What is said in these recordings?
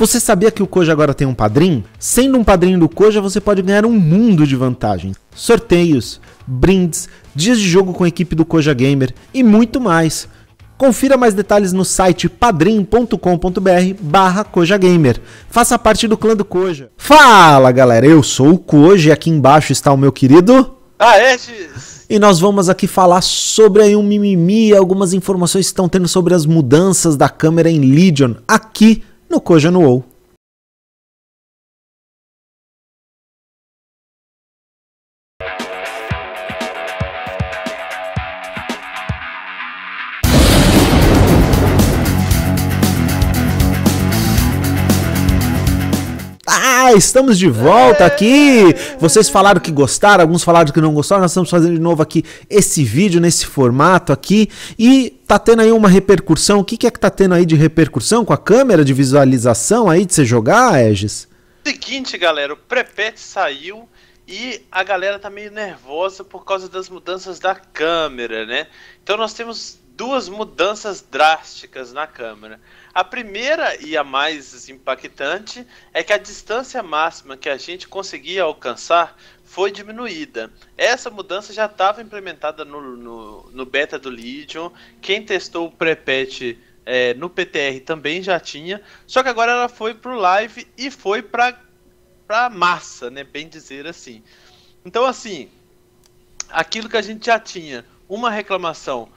Você sabia que o Coja agora tem um padrinho? Sendo um padrinho do Coja, você pode ganhar um mundo de vantagens, sorteios, brindes, dias de jogo com a equipe do Coja Gamer e muito mais. Confira mais detalhes no site padrim.com.br/Coja Gamer. Faça parte do clã do Coja. Fala galera, eu sou o Coja e aqui embaixo está o meu querido... Aegis! E nós vamos aqui falar sobre aí um mimimi, algumas informações que estão tendo sobre as mudanças da câmera em Legion, aqui no Coja no WoW. Estamos de volta aqui, vocês falaram que gostaram, alguns falaram que não gostaram, nós estamos fazendo de novo aqui esse vídeo, nesse formato aqui, e tá tendo aí uma repercussão. O que é que tá tendo aí de repercussão com a câmera de visualização aí de você jogar, Aegis? Seguinte galera, o pré-patch saiu e a galera tá meio nervosa por causa das mudanças da câmera, né? Então nós temos duas mudanças drásticas na câmera. A primeira e a mais impactante é que a distância máxima que a gente conseguia alcançar foi diminuída. Essa mudança já estava implementada no beta do Legion. Quem testou o pré-patch no PTR também já tinha, só que agora ela foi para o live e foi para massa, né? Bem dizer assim. Então assim, aquilo que a gente já tinha, uma reclamação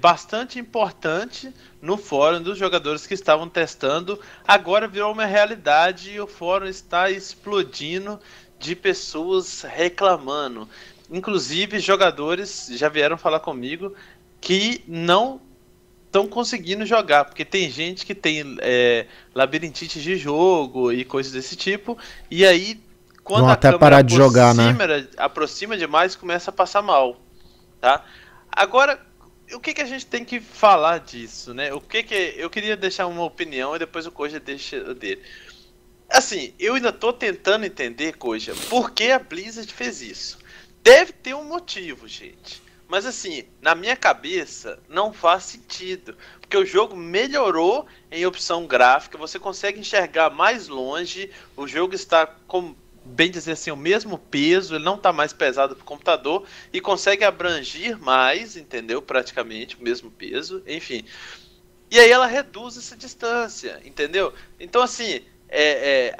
bastante importante no fórum dos jogadores que estavam testando, agora virou uma realidade e o fórum está explodindo de pessoas reclamando. Inclusive jogadores já vieram falar comigo que não estão conseguindo jogar, porque tem gente que tem labirintite de jogo e coisas desse tipo, e aí quando não, a até câmera parar de jogar, né? Aproxima demais, começa a passar mal, tá? Agora, o que que a gente tem que falar disso, né? O que que eu queria deixar uma opinião e depois o Coja deixa o dele. Assim, eu ainda tô tentando entender, Coja, por que a Blizzard fez isso. Deve ter um motivo, gente. Mas assim, na minha cabeça, não faz sentido. Porque o jogo melhorou em opção gráfica, você consegue enxergar mais longe, o jogo está com... bem dizer assim, o mesmo peso, ele não está mais pesado para o computador e consegue abranger mais, entendeu? Praticamente o mesmo peso, enfim. E aí ela reduz essa distância, entendeu? Então assim,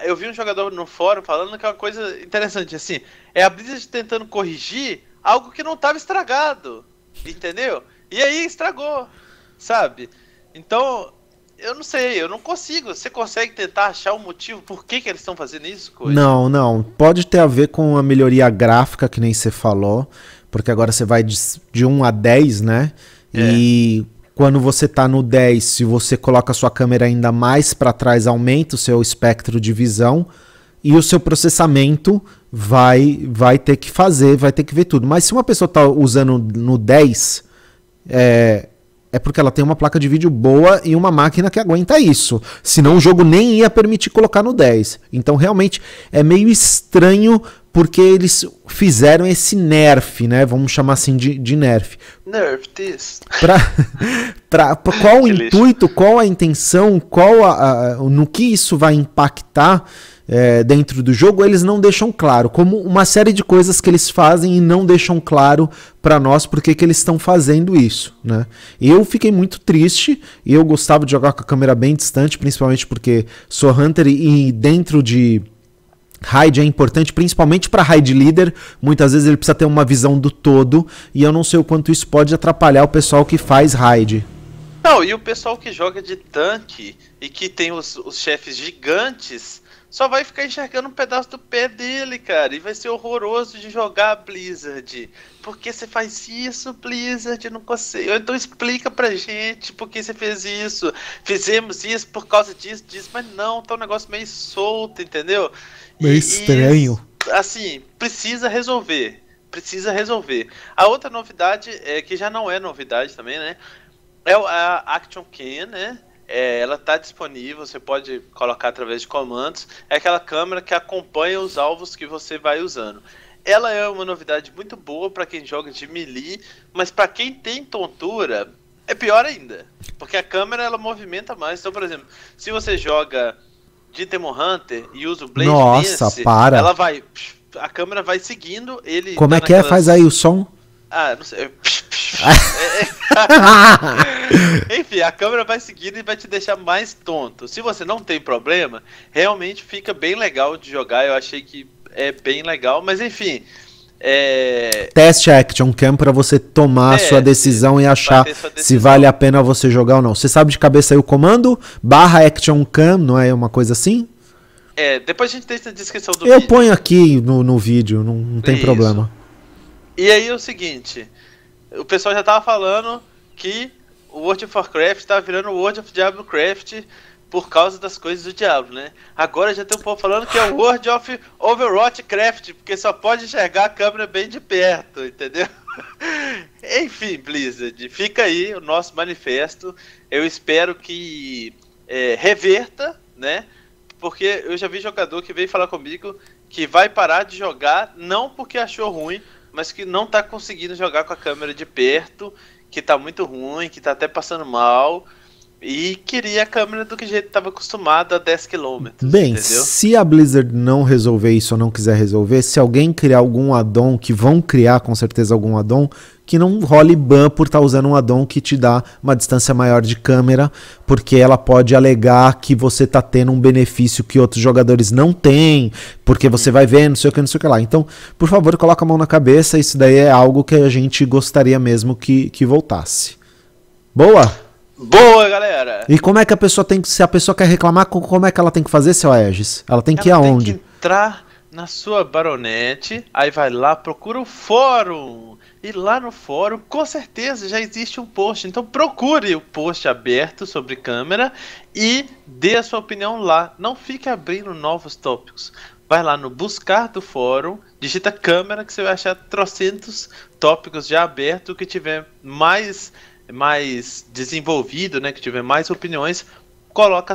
eu vi um jogador no fórum falando que é uma coisa interessante, assim, é a Blizzard tentando corrigir algo que não estava estragado, entendeu? E aí estragou, sabe? Então... eu não sei, eu não consigo. Você consegue tentar achar um motivo por que eles estão fazendo isso, Coja? Não, não. Pode ter a ver com a melhoria gráfica, que nem você falou, porque agora você vai de 1 a 10, né? É. E quando você tá no 10, se você coloca a sua câmera ainda mais para trás, aumenta o seu espectro de visão e o seu processamento vai ter que fazer, vai ter que ver tudo. Mas se uma pessoa tá usando no 10, é porque ela tem uma placa de vídeo boa e uma máquina que aguenta isso. Senão o jogo nem ia permitir colocar no 10. Então realmente é meio estranho porque eles fizeram esse nerf, né? Vamos chamar assim de nerf. Nerf this. Qual o intuito, qual a intenção, qual no que isso vai impactar dentro do jogo, eles não deixam claro, como uma série de coisas que eles fazem e não deixam claro para nós porque que eles estão fazendo isso, né? Eu fiquei muito triste, eu gostava de jogar com a câmera bem distante, principalmente porque sou hunter e dentro de raid é importante, principalmente para raid leader, muitas vezes ele precisa ter uma visão do todo e eu não sei o quanto isso pode atrapalhar o pessoal que faz raid. Não, e o pessoal que joga de tanque e que tem os chefes gigantes só vai ficar enxergando um pedaço do pé dele, cara. E vai ser horroroso de jogar, Blizzard. Por que você faz isso, Blizzard? Não consigo. Então explica pra gente por que você fez isso. Fizemos isso por causa disso, disso. Mas não, tá um negócio meio solto, entendeu? Meio estranho. E, assim, precisa resolver. Precisa resolver. A outra novidade, que já não é novidade também, né? É a ActionCam, né? Ela está disponível, você pode colocar através de comandos. É aquela câmera que acompanha os alvos que você vai usando. Ela é uma novidade muito boa para quem joga de melee, mas para quem tem tontura é pior ainda, porque a câmera ela movimenta mais. Então, por exemplo, se você joga de Demon Hunter e usa o Blade Nossa, Dance, para. Ela vai... A câmera vai seguindo, ele... Como é que é? Faz aí o som. Ah, não sei. Enfim, a câmera vai seguindo e vai te deixar mais tonto. Se você não tem problema, realmente fica bem legal de jogar. Eu achei que é bem legal, mas enfim... Teste a ActionCam pra você tomar a sua decisão e achar decisão. Se vale a pena você jogar ou não. Você sabe de cabeça aí o comando? /ActionCam, não é uma coisa assim? É, depois a gente deixa na descrição do vídeo. Eu ponho aqui no vídeo, não tem problema. E aí é o seguinte, o pessoal já tava falando que o World of Warcraft tava virando o World of Diablo Craft por causa das coisas do Diablo, né? Agora já tem um povo falando que é o World of Overwatch Craft, porque só pode enxergar a câmera bem de perto, entendeu? Enfim, Blizzard, fica aí o nosso manifesto. Eu espero que reverta, né? Porque eu já vi jogador que veio falar comigo que vai parar de jogar, não porque achou ruim, mas que não tá conseguindo jogar com a câmera de perto, que tá muito ruim, que tá até passando mal, e queria a câmera do que jeito tava acostumado a 10 km. Bem, entendeu? Se a Blizzard não resolver isso ou não quiser resolver, se alguém criar algum addon, que vão criar com certeza algum addon, que não role ban por estar usando um addon que te dá uma distância maior de câmera, porque ela pode alegar que você está tendo um benefício que outros jogadores não têm, porque você vai ver, não sei o que, não sei o que lá. Então, por favor, coloca a mão na cabeça, isso daí é algo que a gente gostaria mesmo que voltasse. Boa? Boa, galera! E como é que a pessoa tem que, se a pessoa quer reclamar, como é que ela tem que fazer, seu Aegis? Ela tem que ir aonde? Tem que entrar na sua baronete, aí vai lá, procura o fórum. E lá no fórum, com certeza, já existe um post. Então procure o post aberto sobre câmera e dê a sua opinião lá. Não fique abrindo novos tópicos. Vai lá no buscar do fórum, digita câmera, que você vai achar trocentos tópicos já abertos. O que tiver mais desenvolvido, né, que tiver mais opiniões, coloca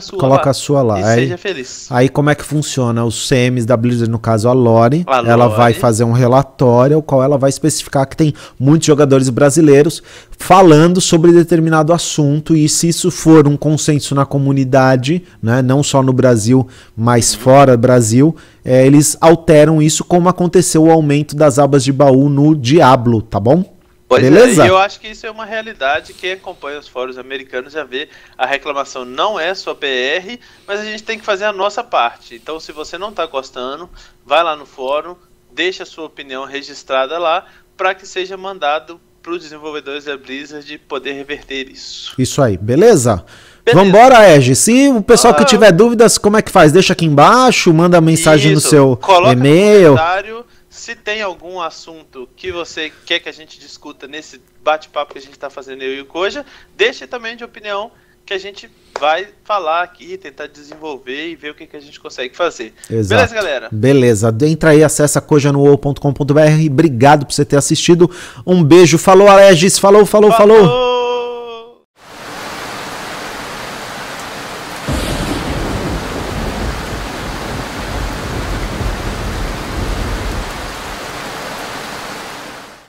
a sua lá e seja feliz. Aí como é que funciona? Os CMs da Blizzard, no caso a Lore, ela vai fazer um relatório ao qual ela vai especificar que tem muitos jogadores brasileiros falando sobre determinado assunto, e se isso for um consenso na comunidade, né, não só no Brasil, mas fora do Brasil, eles alteram isso, como aconteceu o aumento das abas de baú no Diablo, tá bom? Pois beleza? É, eu acho que isso é uma realidade. Quem acompanha os fóruns americanos já vê, a reclamação não é sua PR, mas a gente tem que fazer a nossa parte. Então, se você não está gostando, vai lá no fórum, deixa a sua opinião registrada lá, para que seja mandado para os desenvolvedores da Blizzard poder reverter isso. Isso aí, beleza? Vambora, Aegis. Se o pessoal que tiver dúvidas, como é que faz? Deixa aqui embaixo, manda mensagem no seu e-mail. Se tem algum assunto que você quer que a gente discuta nesse bate-papo que a gente está fazendo, eu e o Coja, deixe também de opinião, que a gente vai falar aqui, tentar desenvolver e ver o que a gente consegue fazer. Exato. Beleza, galera? Beleza. Entra aí, acessa cojanowow.com.br. Obrigado por você ter assistido. Um beijo. Falou, Aegis. Falou.